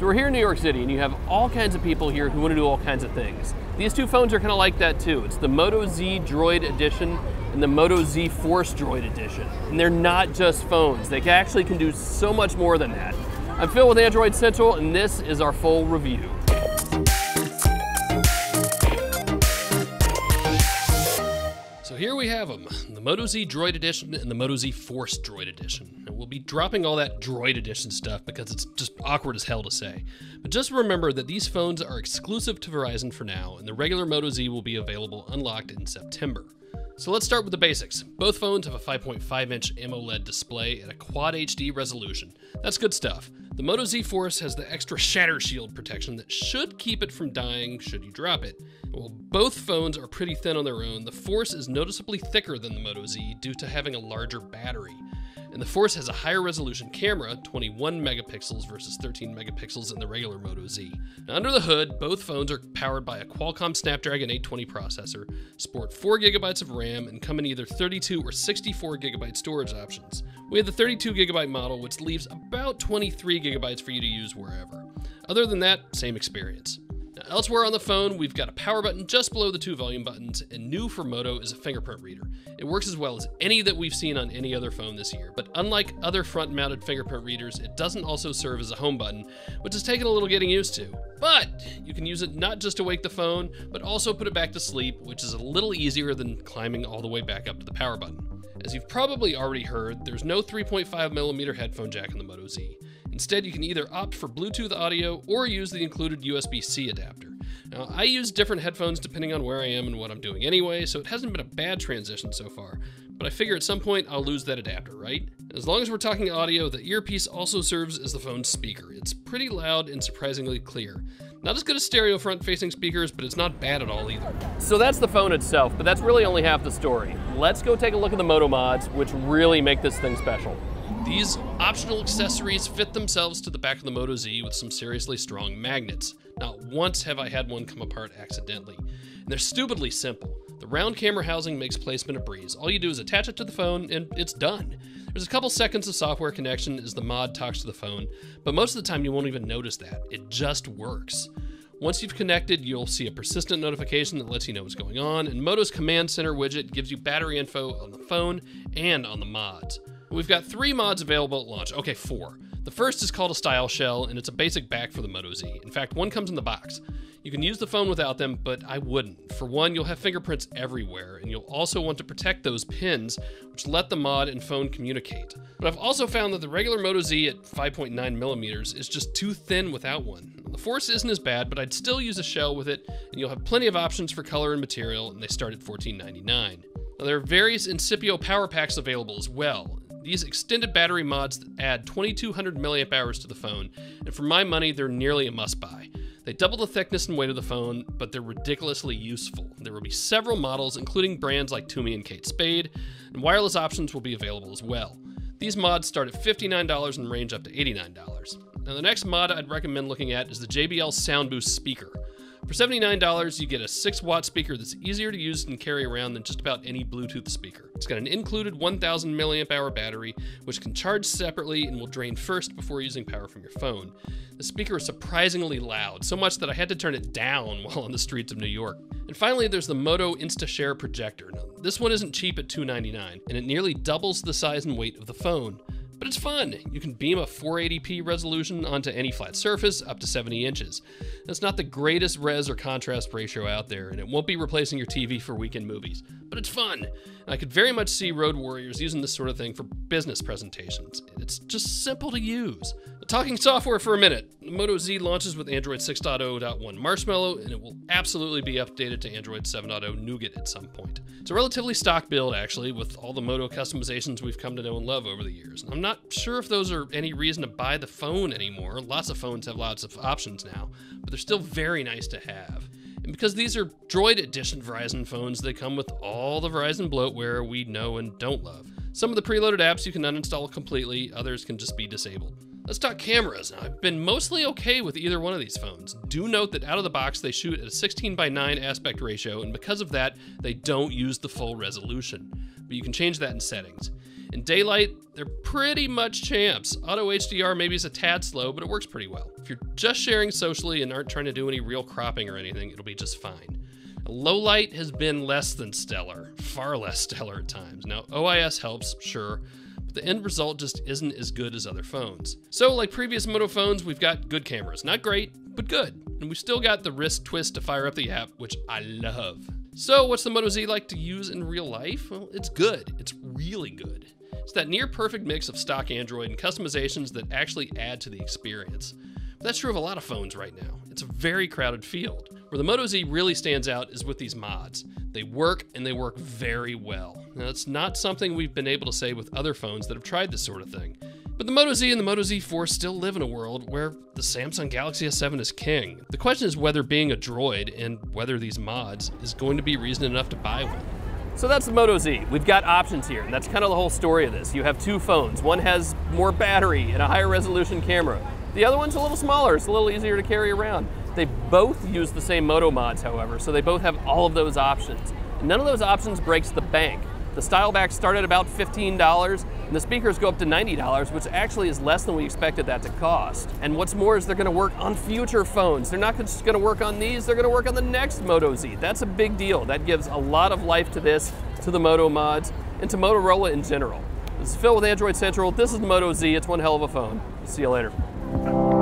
So we're here in New York City, and you have all kinds of people here who want to do all kinds of things. These two phones are kind of like that too. It's the Moto Z Droid Edition and the Moto Z Force Droid Edition. And they're not just phones. They actually can do so much more than that. I'm Phil with Android Central, and this is our full review. So here we have them, the Moto Z Droid Edition and the Moto Z Force Droid Edition. And we'll be dropping all that Droid Edition stuff because it's just awkward as hell to say. But just remember that these phones are exclusive to Verizon for now, and the regular Moto Z will be available unlocked in September. So let's start with the basics. Both phones have a 5.5-inch AMOLED display at a Quad HD resolution. That's good stuff. The Moto Z Force has the extra shatter shield protection that should keep it from dying should you drop it. While both phones are pretty thin on their own, the Force is noticeably thicker than the Moto Z due to having a larger battery. And the Force has a higher resolution camera, 21 megapixels versus 13 megapixels in the regular Moto Z. Now, under the hood, both phones are powered by a Qualcomm Snapdragon 820 processor, sport 4 GB of RAM, and come in either 32 or 64 GB storage options. We have the 32 GB model, which leaves about 23 GB for you to use wherever. Other than that, same experience. Now, elsewhere on the phone, we've got a power button just below the two volume buttons, and new for Moto is a fingerprint reader. It works as well as any that we've seen on any other phone this year, but unlike other front-mounted fingerprint readers, it doesn't also serve as a home button, which has taken a little getting used to. But you can use it not just to wake the phone, but also put it back to sleep, which is a little easier than climbing all the way back up to the power button. As you've probably already heard, there's no 3.5mm headphone jack in the Moto Z. Instead, you can either opt for Bluetooth audio or use the included USB-C adapter. Now, I use different headphones depending on where I am and what I'm doing anyway, so it hasn't been a bad transition so far. But I figure at some point I'll lose that adapter, right? As long as we're talking audio, the earpiece also serves as the phone's speaker. It's pretty loud and surprisingly clear. Not as good as stereo front-facing speakers, but it's not bad at all either. So that's the phone itself, but that's really only half the story. Let's go take a look at the Moto Mods, which really make this thing special. These optional accessories fit themselves to the back of the Moto Z with some seriously strong magnets. Not once have I had one come apart accidentally. And they're stupidly simple. The round camera housing makes placement a breeze. All you do is attach it to the phone and it's done. There's a couple seconds of software connection as the mod talks to the phone, but most of the time you won't even notice that. It just works. Once you've connected, you'll see a persistent notification that lets you know what's going on, and Moto's Command Center widget gives you battery info on the phone and on the mods. We've got 3 mods available at launch. Okay, 4. The first is called a Style Shell, and it's a basic back for the Moto Z. In fact, one comes in the box. You can use the phone without them, but I wouldn't. For one, you'll have fingerprints everywhere, and you'll also want to protect those pins, which let the mod and phone communicate. But I've also found that the regular Moto Z at 5.9mm is just too thin without one. The Force isn't as bad, but I'd still use a shell with it, and you'll have plenty of options for color and material, and they start at $14.99. Now, there are various Incipio power packs available as well. These extended battery mods that add 2200 milliamp hours to the phone, and for my money, they're nearly a must-buy. They double the thickness and weight of the phone, but they're ridiculously useful. There will be several models, including brands like Tumi and Kate Spade, and wireless options will be available as well. These mods start at $59 and range up to $89. Now, the next mod I'd recommend looking at is the JBL Soundboost speaker. For $79, you get a 6-watt speaker that's easier to use and carry around than just about any Bluetooth speaker. It's got an included 1000 milliamp hour battery, which can charge separately and will drain first before using power from your phone. The speaker is surprisingly loud, so much that I had to turn it down while on the streets of New York. And finally, there's the Moto InstaShare projector. Now, this one isn't cheap at $299, and it nearly doubles the size and weight of the phone. But it's fun. You can beam a 480p resolution onto any flat surface up to 70 inches. That's not the greatest res or contrast ratio out there, and it won't be replacing your TV for weekend movies, but it's fun. And I could very much see road warriors using this sort of thing for business presentations. It's just simple to use. But talking software for a minute, the Moto Z launches with Android 6.0.1 Marshmallow, and it will absolutely be updated to Android 7.0 Nougat at some point. It's a relatively stock build, actually, with all the Moto customizations we've come to know and love over the years. I'm not sure if those are any reason to buy the phone anymore. Lots of phones have lots of options now, but they're still very nice to have. And because these are Droid Edition Verizon phones, they come with all the Verizon bloatware we know and don't love. Some of the preloaded apps you can uninstall completely, others can just be disabled. Let's talk cameras. Now, I've been mostly okay with either one of these phones. Do note that out of the box, they shoot at a 16:9 aspect ratio, and because of that, they don't use the full resolution. But you can change that in settings. In daylight, they're pretty much champs. Auto HDR maybe is a tad slow, but it works pretty well. If you're just sharing socially and aren't trying to do any real cropping or anything, it'll be just fine. Low light has been less than stellar, far less stellar at times. Now, OIS helps, sure, but the end result just isn't as good as other phones. So like previous Moto phones, we've got good cameras. Not great, but good. And we've still got the wrist twist to fire up the app, which I love. So what's the Moto Z like to use in real life? Well, it's good. It's really good. It's that near perfect mix of stock Android and customizations that actually add to the experience. But that's true of a lot of phones right now. It's a very crowded field. Where the Moto Z really stands out is with these mods. They work, and they work very well. Now, it's not something we've been able to say with other phones that have tried this sort of thing. But the Moto Z and the Moto Z Force still live in a world where the Samsung Galaxy S7 is king. The question is whether being a droid and whether these mods is going to be reason enough to buy one. So that's the Moto Z. We've got options here, and that's kind of the whole story of this. You have two phones. One has more battery and a higher resolution camera. The other one's a little smaller. It's a little easier to carry around. They both use the same Moto mods, however, so they both have all of those options. And none of those options breaks the bank. The style backs start at about $15, and the speakers go up to $90, which actually is less than we expected that to cost. And what's more is they're going to work on future phones. They're not just going to work on these, they're going to work on the next Moto Z. That's a big deal. That gives a lot of life to this, to the Moto mods, and to Motorola in general. This is Phil with Android Central. This is the Moto Z. It's one hell of a phone. See you later.